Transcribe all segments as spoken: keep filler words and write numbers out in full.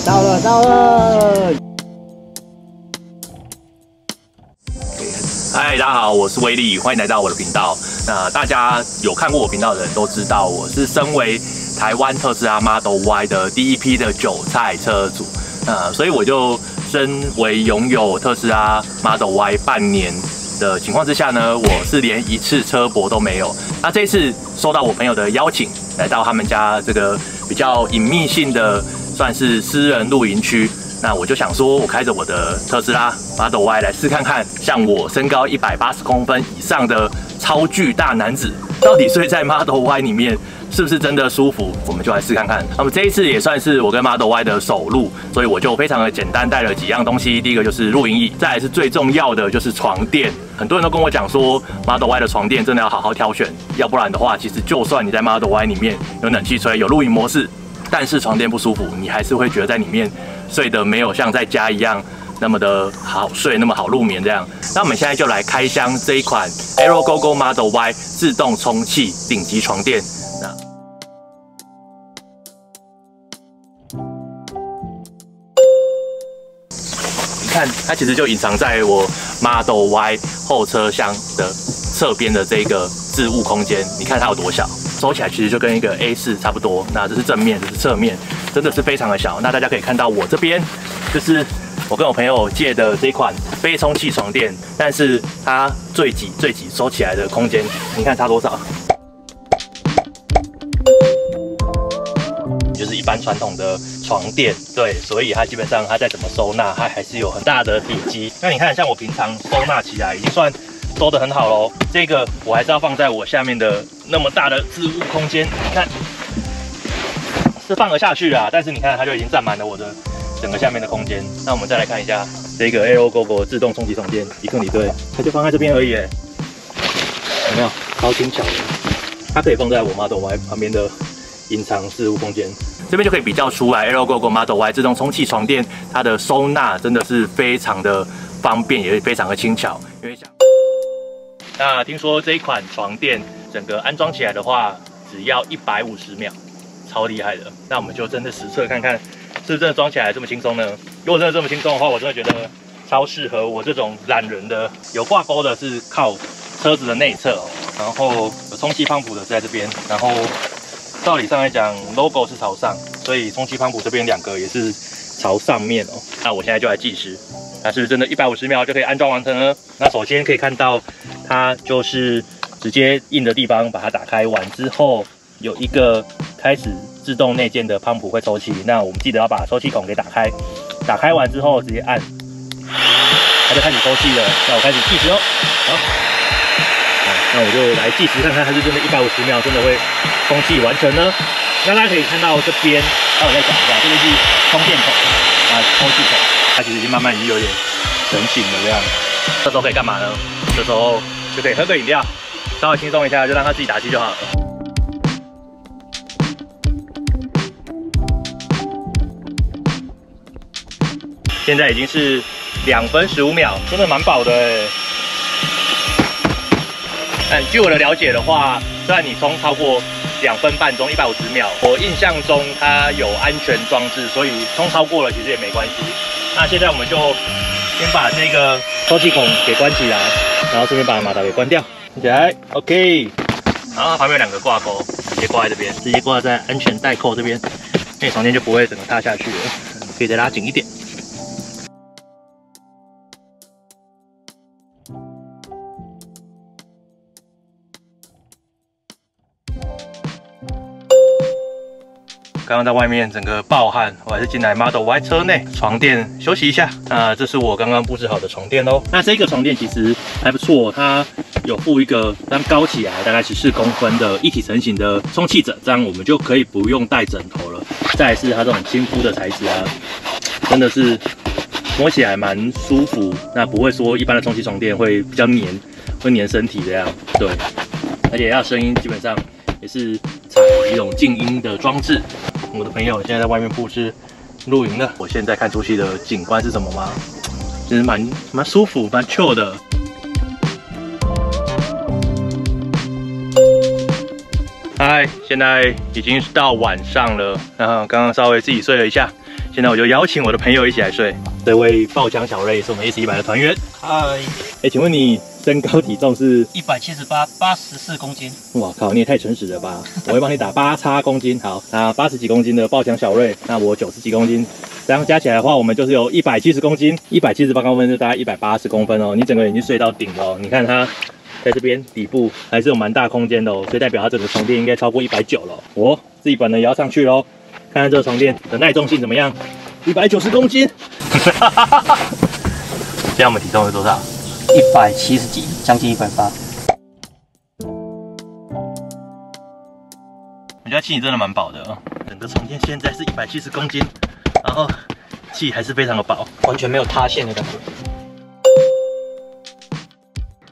了，到了，到了！嗨，大家好，我是威力，欢迎来到我的频道。那大家有看过我频道的人都知道，我是身为台湾特斯拉 Model Y 的第一批的韭菜车主。那所以我就身为拥有特斯拉 Model Y 半年的情况之下呢，我是连一次车博都没有。那这一次收到我朋友的邀请，来到他们家这个比较隐秘性的。 算是私人露营区，那我就想说，我开着我的特斯拉 Model Y 来试看看，像我身高一百八十公分以上的超巨大男子，到底睡在 Model Y 里面是不是真的舒服？我们就来试看看。那么这一次也算是我跟 Model Y 的首录，所以我就非常的简单带了几样东西。第一个就是露营椅，再来是最重要的就是床垫。很多人都跟我讲说 ，Model Y 的床垫真的要好好挑选，要不然的话，其实就算你在 Model Y 里面有冷气吹，有露营模式。 但是床垫不舒服，你还是会觉得在里面睡得没有像在家一样那么的好睡，那么好入眠这样。那我们现在就来开箱这一款 Aerogogo Model Y 自动充气顶级床垫。你看，它其实就隐藏在我 Model Y 后车厢的侧边的这个置物空间，你看它有多小。 收起来其实就跟一个 A 四 差不多。那这是正面，这是侧面，真的是非常的小。那大家可以看到我这边就是我跟我朋友借的这款非充气床垫，但是它最挤最挤收起来的空间，你看差多少？就是一般传统的床垫，对，所以它基本上它再怎么收纳，它还是有很大的体积。那你看，像我平常收纳起来已经算。 收得很好喽，这个我还是要放在我下面的那么大的置物空间，你看是放得下去啊，但是你看它就已经占满了我的整个下面的空间。那我们再来看一下这个 Aerogogo 自动充气床垫，一个你对，它就放在这边而已，有没有？超轻巧的，它可以放在我 Model Y 旁边的隐藏置物空间。 这边就可以比较出来 ，Aerogogo Model Y 自动充气床垫，它的收纳真的是非常的方便，也非常的轻巧。因为像那听说这一款床垫整个安装起来的话，只要一百五十秒，超厉害的。那我们就真的实测看看，是不是真的装起来这么轻松呢？如果真的这么轻松的话，我真的觉得超适合我这种懒人的。有挂钩的是靠车子的内侧哦，然后有充气泵的是在这边，然后。 道理上来讲 ，logo 是朝上，所以充气泵这边两个也是朝上面哦。那我现在就来计时，那是不是真的一百五十秒就可以安装完成呢？那首先可以看到，它就是直接硬的地方把它打开完之后，有一个开始自动内建的泵会抽气。那我们记得要把抽气孔给打开，打开完之后直接按，它就开始抽气了。那我开始计时哦。好。 那我就来计时看看，它是真的一百五十秒真的会充气完成呢？那大家可以看到这边，还有在讲一下，这边是充电口啊，充气口，它其实已经慢慢已经有点成型了这样。这时候可以干嘛呢？这时候就可以喝个饮料，稍微轻松一下，就让它自己打气就好了。 现在已经是两分十五秒，真的蛮饱的哎。 但据我的了解的话，虽然你充超过两分半钟一百五十秒，我印象中它有安全装置，所以充超过了其实也没关系。那现在我们就先把这个抽气孔给关起来，然后顺便把马达给关掉，关起来 ，OK。然后旁边有两个挂钩，直接挂在这边，直接挂在安全带扣这边，那你床垫就不会整个塌下去了，可以再拉紧一点。 刚刚在外面整个暴汗，我还是进来 Model Y 车内床垫休息一下。那这是我刚刚布置好的床垫喽。那这个床垫其实还不错，它有附一个让高起来大概十四公分的一体成型的充气枕，这样我们就可以不用带枕头了。再来是它这种亲肤的材质啊，真的是摸起来蛮舒服，那不会说一般的充气床垫会比较黏，会黏身体这样。对，而且它声音基本上也是采一种静音的装置。 我的朋友现在在外面布置露营了。我现在看出去的景观是什么吗？其实蛮蛮舒服，蛮 chill 的。嗨，现在已经到晚上了，然后刚刚稍微自己睡了一下，现在我就邀请我的朋友一起来睡。这位爆浆小瑞是我们 S 一百 的团员。嗨，哎，请问你身高体重是一百七十八，八十四公斤。哇靠，你也太诚实了吧！我会帮你打八叉公斤。好，那八十几公斤的爆浆小瑞，那我九十几公斤。 这样加起来的话，我们就是有一百七十公斤， 一百七十八公分就大概一百八十公分哦。你整个已经睡到顶了哦，你看它在这边底部还是有蛮大空间的哦，所以代表它整个床垫应该超过一百九十了哦。我自己本人也要上去喽，看看这个床垫的耐重性怎么样， 一百九十公斤。现在我们体重是多少？ 一百七十几，将近一百八十。 人家气你真的蛮饱的啊、哦，整个床垫现在是一百七十公斤，然后气还是非常的饱，完全没有塌陷的感觉。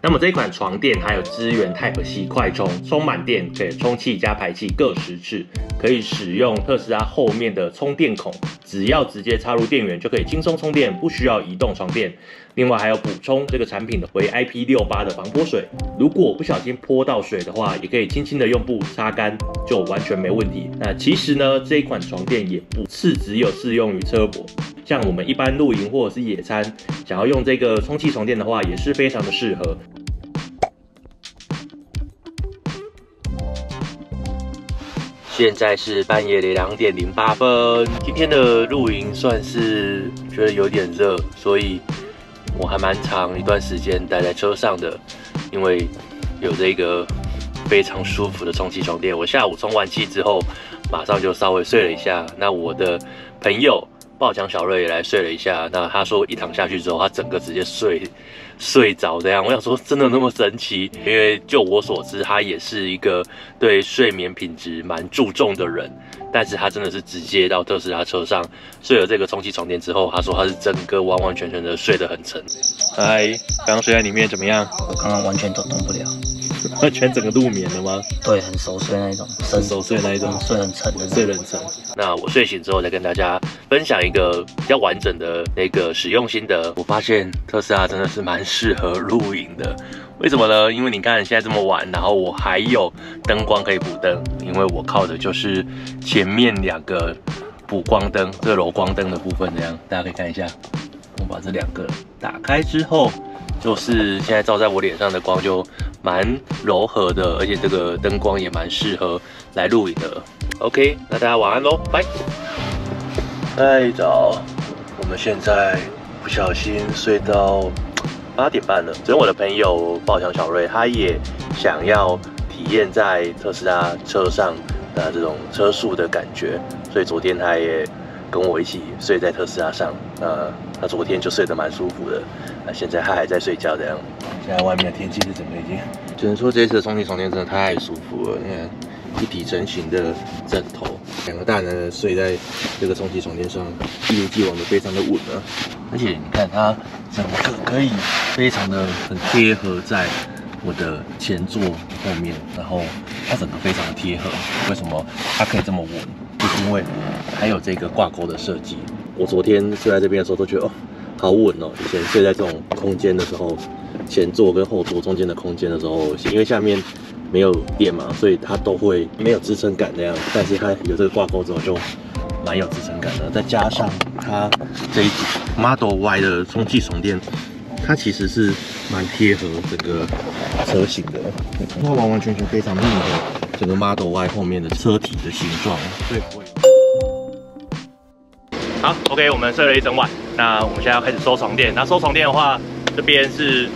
那么这一款床垫还有支援 Type C 快充，充满电可以充气加排气各十次，可以使用特斯拉后面的充电孔，只要直接插入电源就可以轻松充电，不需要移动床垫。另外还有补充这个产品的为 I P 六十八 的防泼水，如果不小心泼到水的话，也可以轻轻的用布擦干。 就完全没问题。那其实呢，这一款床垫也不是只有适用于车泊，像我们一般露营或者是野餐，想要用这个充气床垫的话，也是非常的适合。现在是半夜的两点零八分，今天的露营算是觉得有点热，所以我还蛮长一段时间待在车上的，因为有这个。 非常舒服的充气床垫，我下午充完气之后，马上就稍微睡了一下。那我的朋友爆浆小瑞也来睡了一下。那他说一躺下去之后，他整个直接睡睡着这样。我想说，真的那么神奇？因为就我所知，他也是一个对睡眠品质蛮注重的人，但是他真的是直接到特斯拉车上睡了这个充气床垫之后，他说他是整个完完全全的睡得很沉。嗨，刚睡在里面怎么样？我刚刚完全都动不了。 完全整个入眠了吗？对，很熟睡那一种，很熟睡那一种，睡很沉的，睡很沉。那我睡醒之后再跟大家分享一个比较完整的那个使用心得。我发现特斯拉真的是蛮适合露营的，为什么呢？因为你看现在这么晚，然后我还有灯光可以补灯，因为我靠的就是前面两个补光灯，这柔光灯的部分这样，大家可以看一下。我把这两个打开之后。 就是现在照在我脸上的光就蛮柔和的，而且这个灯光也蛮适合来录影的。OK， 那大家晚安喽，拜。太早，我们现在不小心睡到八点半了。昨天我的朋友爆浆小瑞，他也想要体验在特斯拉车上的这种车速的感觉，所以昨天他也。 跟我一起睡在特斯拉上，那他昨天就睡得蛮舒服的，那现在他还在睡觉这样。现在外面的天气是怎么已经？只能说这次的充气床垫真的太舒服了，你看一体成型的枕头，两个大男人睡在这个充气床垫上，一如既往的非常的稳啊。而且你看它整个可以非常的很贴合在我的前座后面，然后它整个非常的贴合，为什么它可以这么稳？ 就是因为还有这个挂钩的设计，我昨天睡在这边的时候都觉得哦，好稳哦。以前睡在这种空间的时候，前座跟后座中间的空间的时候，因为下面没有垫嘛，所以它都会没有支撑感那样。但是它有这个挂钩之后，就蛮有支撑感的。再加上它这一 Model Y 的充气床垫，它其实是蛮贴合整个车型的，它完完全全非常密合。 整个 Model Y 后面的车体的形状，对不会。好 ，OK， 我们睡了一整晚，那我们现在要开始收床垫。那收床垫的话，这边是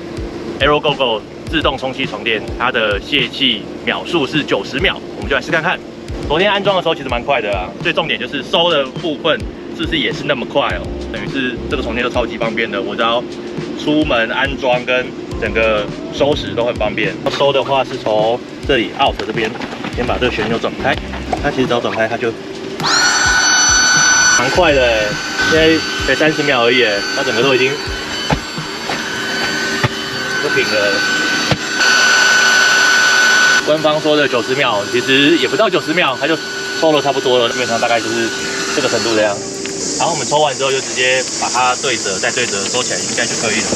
Aerogogo 自动充气床垫，它的泄气秒数是九十秒，我们就来试看看。昨天安装的时候其实蛮快的啦，最重点就是收的部分是不是也是那么快哦？等于是这个床垫都超级方便的，我只要出门安装跟整个收拾都很方便。收的话是从 这里 out 这边，先把这个旋钮转开，它其实只要转开它就蛮快的，现在才三十秒而已，它整个都已经都停了。官方说的九十秒，其实也不到九十秒，它就抽了差不多了，基本上大概就是这个程度这样。然后我们抽完之后就直接把它对折，再对折收起来，应该就可以了。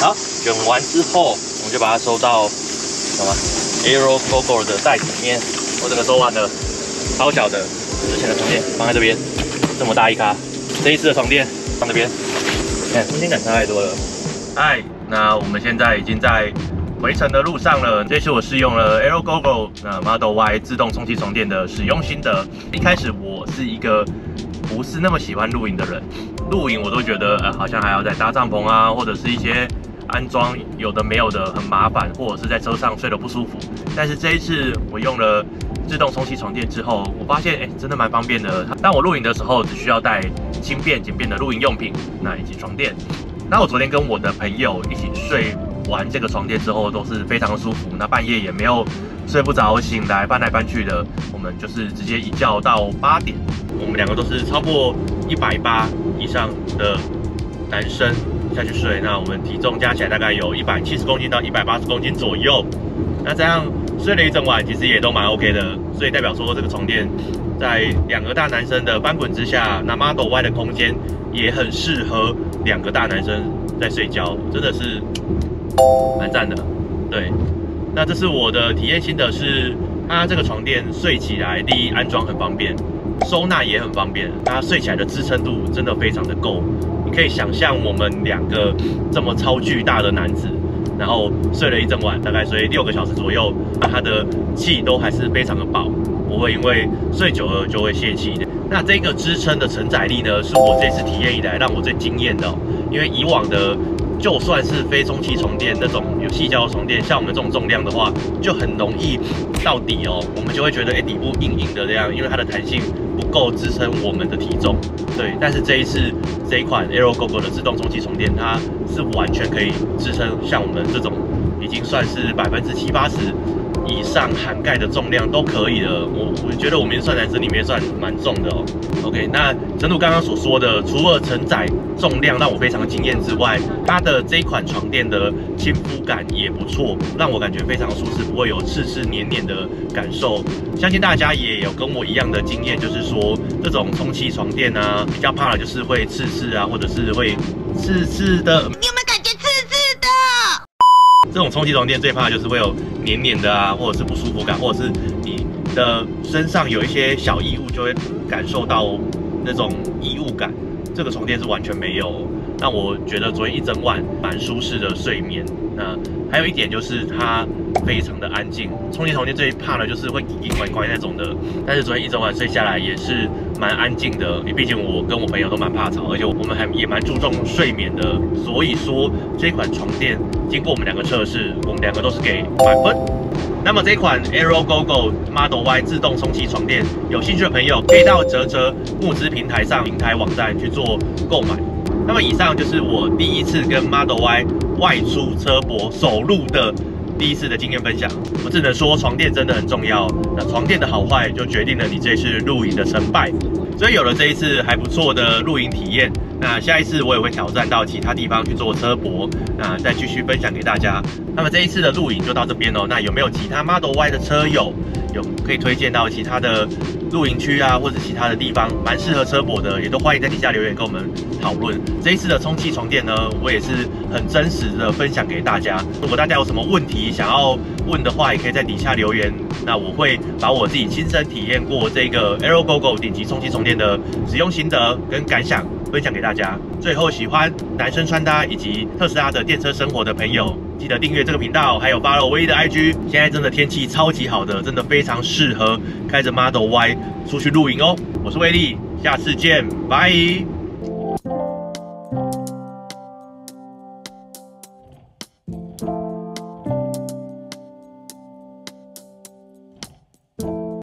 好，卷完之后，我们就把它收到什么？ Aerogogo 的袋子里面，我整个收完了，超小的，之前的床垫放在这边，这么大一咖，这一次的床垫放这边，哎，空间感差太多了。嗨，那我们现在已经在回程的路上了。这次我试用了 Aerogogo 那 Model Y 自动充气床垫的使用心得。一开始我是一个不是那么喜欢露营的人，露营我都觉得呃好像还要再搭帐篷啊，或者是一些。 安装有的没有的很麻烦，或者是在车上睡得不舒服。但是这一次我用了自动充气床垫之后，我发现哎、欸，真的蛮方便的。当我露营的时候，只需要带轻便简便的露营用品，那以及床垫。那我昨天跟我的朋友一起睡完这个床垫之后，都是非常的舒服。那半夜也没有睡不着，醒来翻来翻去的。我们就是直接一觉到八点。我们两个都是超过一百八以上的男生。 下去睡，那我们体重加起来大概有一百七十公斤到一百八十公斤左右，那这样睡了一整晚，其实也都蛮 OK 的，所以代表说这个床垫在两个大男生的翻滚之下，那 Model Y 的空间也很适合两个大男生在睡觉，真的是蛮赞的。对，那这是我的体验心得是，它这个床垫睡起来，第一安装很方便，收纳也很方便，它睡起来的支撑度真的非常的够。 你可以想象我们两个这么超巨大的男子，然后睡了一整晚，大概睡六个小时左右，那他的气都还是非常的饱，不会因为睡久了就会泄气的。那这个支撑的承载力呢，是我这次体验以来让我最惊艳的哦，因为以往的就算是非充气床垫那种有细胶的床垫，像我们这种重量的话，就很容易到底哦，我们就会觉得哎、欸、底部硬硬的这样，因为它的弹性。 不够支撑我们的体重，对。但是这一次这一款 Aerogogo 的自动充气床垫，它是完全可以支撑像我们这种已经算是百分之七八十以上涵盖的重量都可以了。我我觉得我们算男生里面算蛮重的哦。OK， 那正如刚刚所说的，除了承载重量让我非常惊艳之外，它的这一款床垫的亲肤感也不错，让我感觉非常舒适，不会有刺刺黏黏的感受。相信大家也有跟我一样的经验，就是。 说这种充气床垫啊，比较怕的就是会刺刺啊，或者是会刺刺的。你有没有感觉刺刺的？这种充气床垫最怕的就是会有黏黏的啊，或者是不舒服感，或者是你的身上有一些小异物，就会感受到那种异物感。这个床垫是完全没有，让我觉得昨天一整晚蛮舒适的睡眠。那还有一点就是它。 非常的安静，充气床垫最怕的就是会奇奇怪怪那种的。但是昨天一整晚睡下来也是蛮安静的，因为毕竟我跟我朋友都蛮怕吵，而且我们还也蛮注重睡眠的。所以说这款床垫经过我们两个测试，我们两个都是给满分。那么这款 Aerogogo Model Y 自动充气床垫，有兴趣的朋友可以到嘖嘖募资平台上平台网站去做购买。那么以上就是我第一次跟 Model Y 外出车泊首路的。 第一次的经验分享，我只能说床垫真的很重要。那床垫的好坏就决定了你这次露营的成败。所以有了这一次还不错的露营体验，那下一次我也会挑战到其他地方去做车泊，那再继续分享给大家。那么这一次的露营就到这边哦。那有没有其他 Model Y 的车友有可以推荐到其他的露营区啊，或者其他的地方蛮适合车泊的，也都欢迎在底下留言跟我们讨论。这一次的充气床垫呢，我也是很真实的分享给大家。如果大家有什么问题， 想要问的话，也可以在底下留言。那我会把我自己亲身体验过这个 Aerogogo 顶级充气床垫的使用心得跟感想分享给大家。最后，喜欢男生穿搭以及特斯拉的电车生活的朋友，记得订阅这个频道，还有 follow 唯一的 I G。现在真的天气超级好的，真的非常适合开着 Model Y 出去露营哦。我是威力，下次见，拜。